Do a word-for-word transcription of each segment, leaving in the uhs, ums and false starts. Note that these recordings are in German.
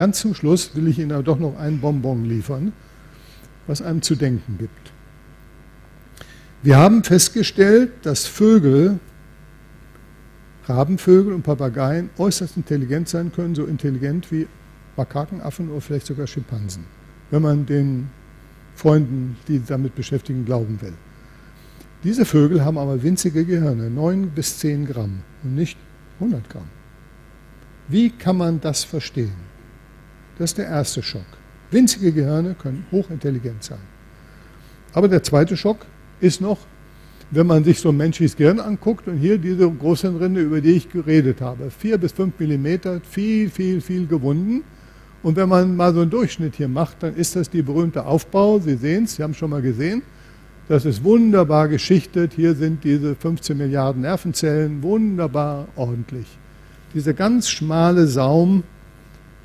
Ganz zum Schluss will ich Ihnen aber doch noch einen Bonbon liefern, was einem zu denken gibt. Wir haben festgestellt, dass Vögel, Rabenvögel und Papageien äußerst intelligent sein können, so intelligent wie Makakenaffen oder vielleicht sogar Schimpansen, wenn man den Freunden, die damit beschäftigen, glauben will. Diese Vögel haben aber winzige Gehirne, neun bis zehn Gramm und nicht hundert Gramm. Wie kann man das verstehen? Das ist der erste Schock. Winzige Gehirne können hochintelligent sein. Aber der zweite Schock ist noch, wenn man sich so ein menschliches Gehirn anguckt und hier diese Großhirnrinde, über die ich geredet habe, vier bis fünf Millimeter, viel, viel, viel gewunden. Und wenn man mal so einen Durchschnitt hier macht, dann ist das die berühmte Aufbau. Sie sehen es, Sie haben es schon mal gesehen. Das ist wunderbar geschichtet. Hier sind diese fünfzehn Milliarden Nervenzellen, wunderbar ordentlich. Dieser ganz schmale Saum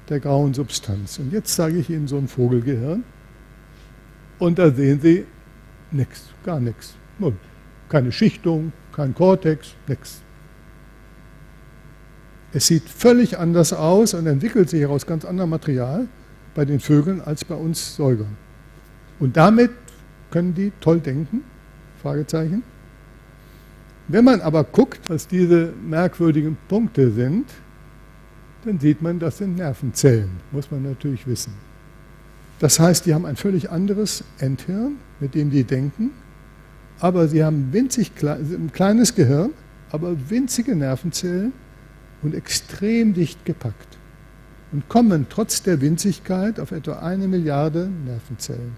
der grauen Substanz. Und jetzt zeige ich Ihnen so ein Vogelgehirn. Und da sehen Sie nichts, gar nichts. Null. Keine Schichtung, kein Kortex, nichts. Es sieht völlig anders aus und entwickelt sich aus ganz anderem Material bei den Vögeln als bei uns Säugern. Und damit können die toll denken? Fragezeichen. Wenn man aber guckt, was diese merkwürdigen Punkte sind, dann sieht man, das sind Nervenzellen, muss man natürlich wissen. Das heißt, die haben ein völlig anderes Endhirn, mit dem die denken, aber sie haben winzig ein kleines Gehirn, aber winzige Nervenzellen und extrem dicht gepackt und kommen trotz der Winzigkeit auf etwa eine Milliarde Nervenzellen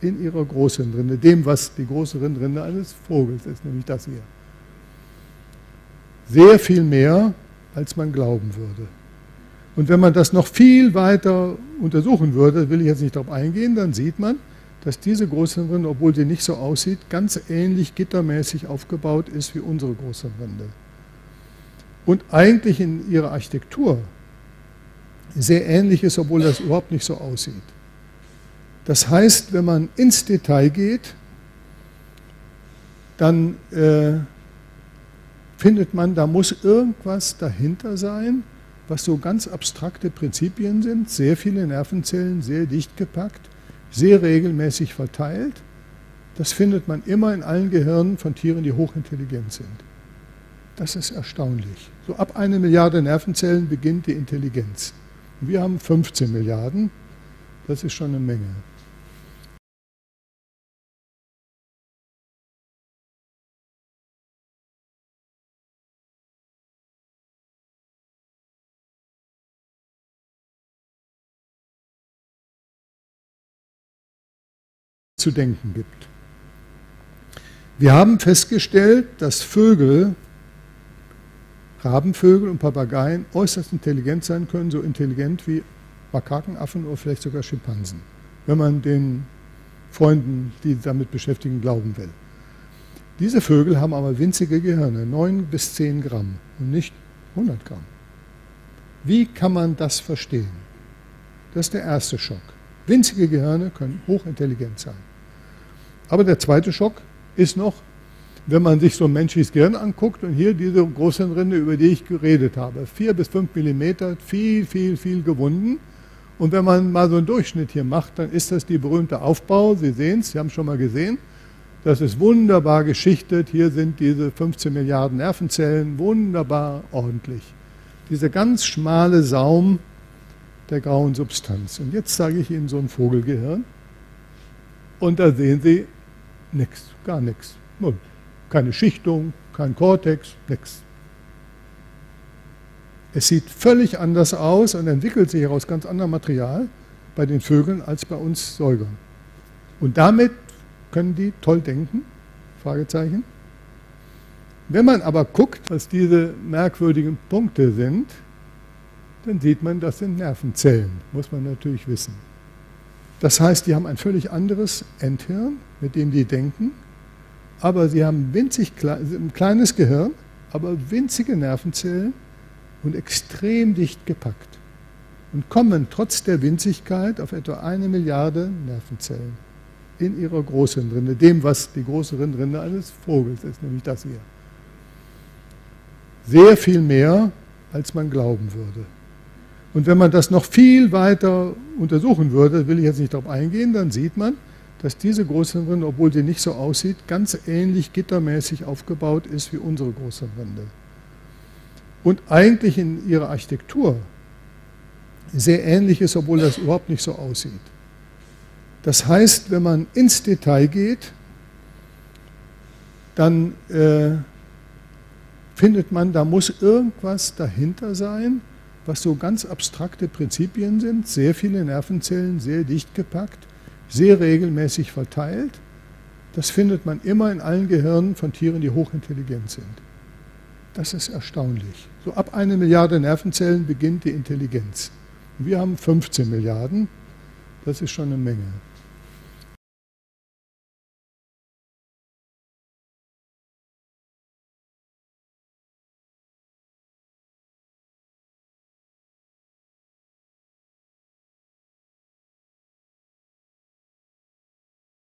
in ihrer Großhirnrinde, dem, was die große Hirnrinde eines Vogels ist, nämlich das hier. Sehr viel mehr, als man glauben würde. Und wenn man das noch viel weiter untersuchen würde, will ich jetzt nicht darauf eingehen, dann sieht man, dass diese Großhirnrinde, obwohl sie nicht so aussieht, ganz ähnlich gittermäßig aufgebaut ist wie unsere Großhirnrinde. Und eigentlich in ihrer Architektur sehr ähnlich ist, obwohl das überhaupt nicht so aussieht. Das heißt, wenn man ins Detail geht, dann äh, findet man, da muss irgendwas dahinter sein, was so ganz abstrakte Prinzipien sind, sehr viele Nervenzellen, sehr dicht gepackt, sehr regelmäßig verteilt. Das findet man immer in allen Gehirnen von Tieren, die hochintelligent sind. Das ist erstaunlich. So ab eine Milliarde Nervenzellen beginnt die Intelligenz. Und wir haben fünfzehn Milliarden. Das ist schon eine Menge. Zu denken gibt. Wir haben festgestellt, dass Vögel, Rabenvögel und Papageien äußerst intelligent sein können, so intelligent wie Makakenaffen oder vielleicht sogar Schimpansen, wenn man den Freunden, die damit beschäftigen, glauben will. Diese Vögel haben aber winzige Gehirne, neun bis zehn Gramm und nicht hundert Gramm. Wie kann man das verstehen? Das ist der erste Schock. Winzige Gehirne können hochintelligent sein. Aber der zweite Schock ist noch, wenn man sich so ein menschliches Gehirn anguckt und hier diese Großhirnrinde, über die ich geredet habe, vier bis fünf Millimeter, viel, viel, viel gewunden. Und wenn man mal so einen Durchschnitt hier macht, dann ist das die berühmte Aufbau. Sie sehen es, Sie haben es schon mal gesehen. Das ist wunderbar geschichtet. Hier sind diese fünfzehn Milliarden Nervenzellen, wunderbar ordentlich. Dieser ganz schmale Saum der grauen Substanz. Und jetzt zeige ich Ihnen so ein Vogelgehirn. Und da sehen Sie nichts, gar nichts. Null. Keine Schichtung, kein Kortex, nichts. Es sieht völlig anders aus und entwickelt sich aus ganz anderem Material bei den Vögeln als bei uns Säugern. Und damit können die toll denken? Fragezeichen. Wenn man aber guckt, was diese merkwürdigen Punkte sind, dann sieht man, das sind Nervenzellen, muss man natürlich wissen. Das heißt, die haben ein völlig anderes Endhirn, mit dem die denken, aber sie haben winzig ein kleines Gehirn, aber winzige Nervenzellen und extrem dicht gepackt und kommen trotz der Winzigkeit auf etwa eine Milliarde Nervenzellen in ihrer Großhirnrinde, dem, was die große Hirnrinde eines Vogels ist, nämlich das hier. Sehr viel mehr, als man glauben würde. Und wenn man das noch viel weiter untersuchen würde, will ich jetzt nicht darauf eingehen, dann sieht man, dass diese Großhirnrinde, obwohl sie nicht so aussieht, ganz ähnlich gittermäßig aufgebaut ist wie unsere Großhirnrinde. Und eigentlich in ihrer Architektur sehr ähnlich ist, obwohl das überhaupt nicht so aussieht. Das heißt, wenn man ins Detail geht, dann äh, findet man, da muss irgendwas dahinter sein, was so ganz abstrakte Prinzipien sind, sehr viele Nervenzellen, sehr dicht gepackt, sehr regelmäßig verteilt. Das findet man immer in allen Gehirnen von Tieren, die hochintelligent sind. Das ist erstaunlich. So ab eine Milliarde Nervenzellen beginnt die Intelligenz. Wir haben fünfzehn Milliarden, das ist schon eine Menge.